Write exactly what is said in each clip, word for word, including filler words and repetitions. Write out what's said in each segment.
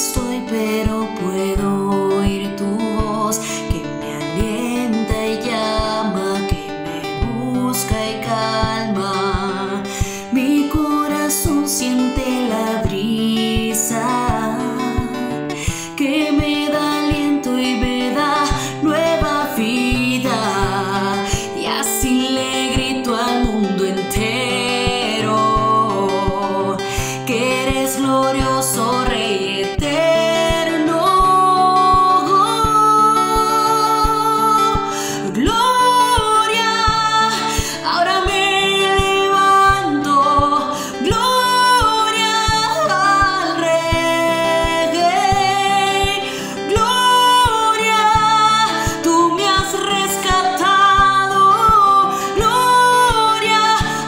estoy, pero puedo oír tu voz que me alienta y llama, que me busca y calma. Mi corazón siente la brisa que me da aliento y me da nueva vida, y así le grito al mundo entero que eres glorioso, Rey eterno. Gloria, ahora me levanto, gloria al Rey, gloria, tú me has rescatado, gloria,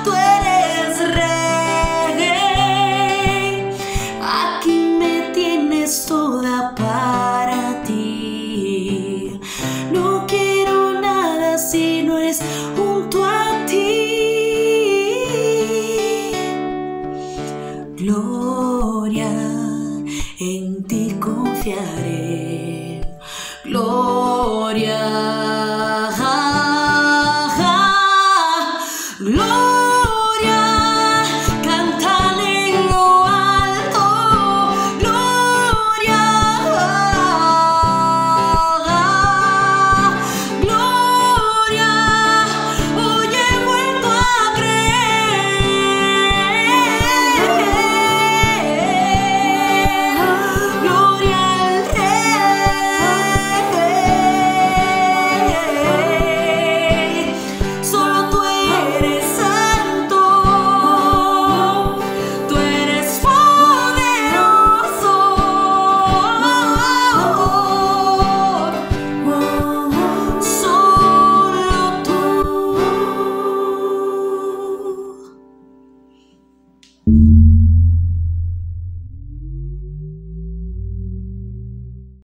tú eres Rey. Aquí me tienes toda para ti, no quiero nada si no es junto a ti. Gloria, en ti confiaré, Gloria.